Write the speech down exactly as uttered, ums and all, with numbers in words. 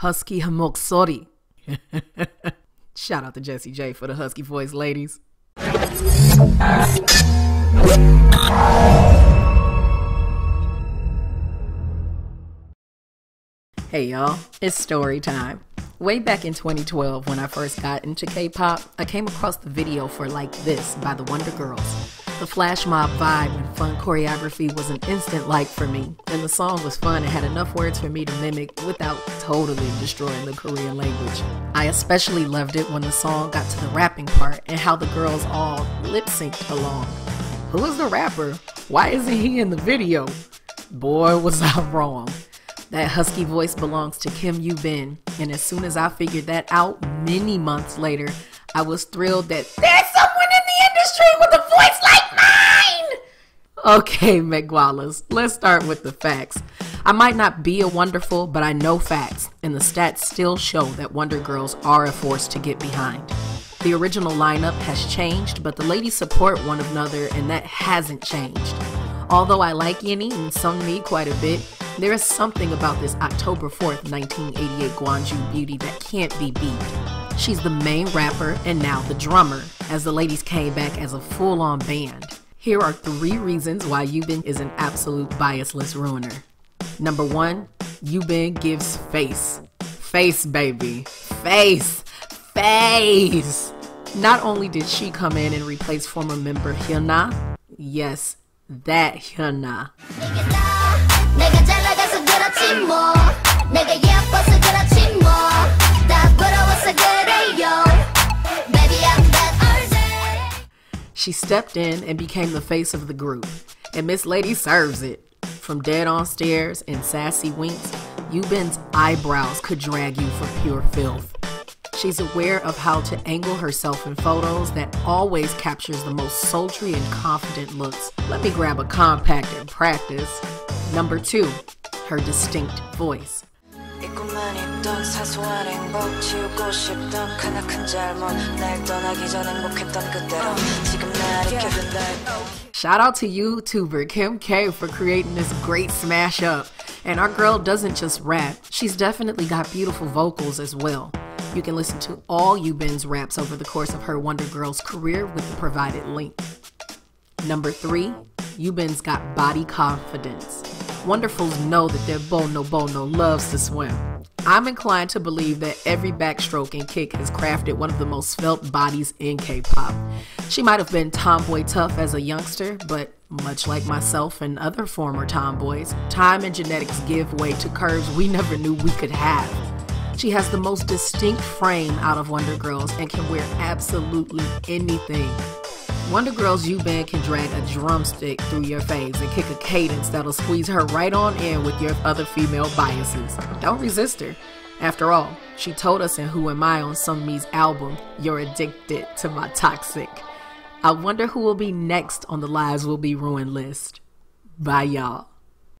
husky hamoksori. Shout out to Jessie J for the husky voice, ladies. Hey y'all, it's story time. Way back in twenty twelve, when I first got into K-pop, I came across the video for Like This by the Wonder Girls. The flash mob vibe and fun choreography was an instant like for me, and the song was fun and had enough words for me to mimic without totally destroying the Korean language. I especially loved it when the song got to the rapping part and how the girls all lip-synced along. Who is the rapper? Why isn't he in the video? Boy, was I wrong. That husky voice belongs to Kim Yu-bin, and as soon as I figured that out many months later, I was thrilled that there's someone in the industry with a voice like mine! Okay, Megwalas, let's start with the facts. I might not be a Wonderful, but I know facts, and the stats still show that Wonder Girls are a force to get behind. The original lineup has changed, but the ladies support one another, and that hasn't changed. Although I like Yenny and Sunmi quite a bit, there is something about this October fourth, nineteen eighty-eight Gwangju beauty that can't be beat. She's the main rapper and now the drummer, as the ladies came back as a full-on band. Here are three reasons why Yu-bin is an absolute biasless ruiner. Number one, Yu-bin gives face. Face, baby. Face. Face. Not only did she come in and replace former member Hyuna, yes, that Hyuna. She stepped in and became the face of the group, and Miss Lady serves it. From dead on stares and sassy winks, Yu-bin's eyebrows could drag you for pure filth. She's aware of how to angle herself in photos that always captures the most sultry and confident looks. Let me grab a compact and practice. Number two, her distinct voice. Shout out to YouTuber Kim K for creating this great smash up. And our girl doesn't just rap, she's definitely got beautiful vocals as well. You can listen to all Yu-bin's raps over the course of her Wonder Girls career with the provided link. Number three, Yu-bin's got body confidence. Wonderfuls know that their Bono Bono loves to swim. I'm inclined to believe that every backstroke and kick has crafted one of the most felt bodies in K-pop. She might have been tomboy tough as a youngster, but much like myself and other former tomboys, time and genetics give way to curves we never knew we could have. She has the most distinct frame out of Wonder Girls and can wear absolutely anything. Wonder Girls Yu-bin can drag a drumstick through your face and kick a cadence that'll squeeze her right on in with your other female biases. Don't resist her. After all, she told us in Who Am I on Sunmi's album, "You're addicted to my toxic." I wonder who will be next on the Lives Will Be Ruined list. Bye, y'all.